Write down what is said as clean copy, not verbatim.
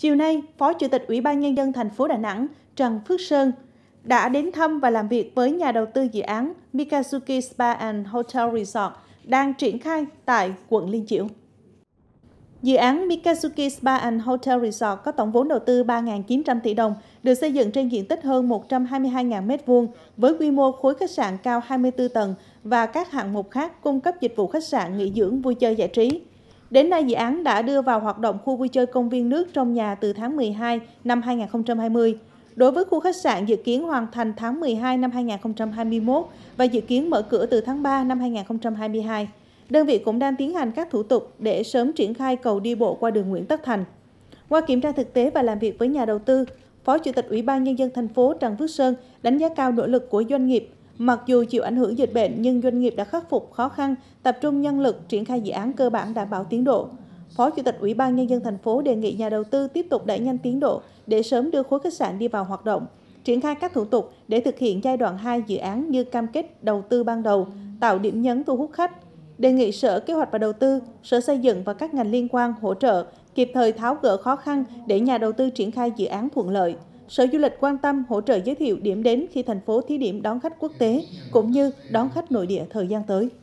Chiều nay, Phó Chủ tịch Ủy ban Nhân dân thành phố Đà Nẵng Trần Phước Sơn đã đến thăm và làm việc với nhà đầu tư dự án Mikazuki Spa and Hotel Resort đang triển khai tại quận Liên Chiểu. Dự án Mikazuki Spa and Hotel Resort có tổng vốn đầu tư 3.900 tỷ đồng, được xây dựng trên diện tích hơn 122.000 m2 với quy mô khối khách sạn cao 24 tầng và các hạng mục khác cung cấp dịch vụ khách sạn, nghỉ dưỡng, vui chơi giải trí. Đến nay, dự án đã đưa vào hoạt động khu vui chơi công viên nước trong nhà từ tháng 12 năm 2020. Đối với khu khách sạn dự kiến hoàn thành tháng 12 năm 2021 và dự kiến mở cửa từ tháng 3 năm 2022. Đơn vị cũng đang tiến hành các thủ tục để sớm triển khai cầu đi bộ qua đường Nguyễn Tất Thành. Qua kiểm tra thực tế và làm việc với nhà đầu tư, Phó Chủ tịch Ủy ban Nhân dân thành phố Trần Phước Sơn đánh giá cao nỗ lực của doanh nghiệp. Mặc dù chịu ảnh hưởng dịch bệnh nhưng doanh nghiệp đã khắc phục khó khăn, tập trung nhân lực triển khai dự án cơ bản đảm bảo tiến độ. Phó Chủ tịch Ủy ban Nhân dân thành phố đề nghị nhà đầu tư tiếp tục đẩy nhanh tiến độ để sớm đưa khối khách sạn đi vào hoạt động, triển khai các thủ tục để thực hiện giai đoạn 2 dự án như cam kết đầu tư ban đầu, tạo điểm nhấn thu hút khách. Đề nghị Sở Kế hoạch và Đầu tư, Sở Xây dựng và các ngành liên quan hỗ trợ, kịp thời tháo gỡ khó khăn để nhà đầu tư triển khai dự án thuận lợi. Sở Du lịch quan tâm hỗ trợ giới thiệu điểm đến khi thành phố thí điểm đón khách quốc tế cũng như đón khách nội địa thời gian tới.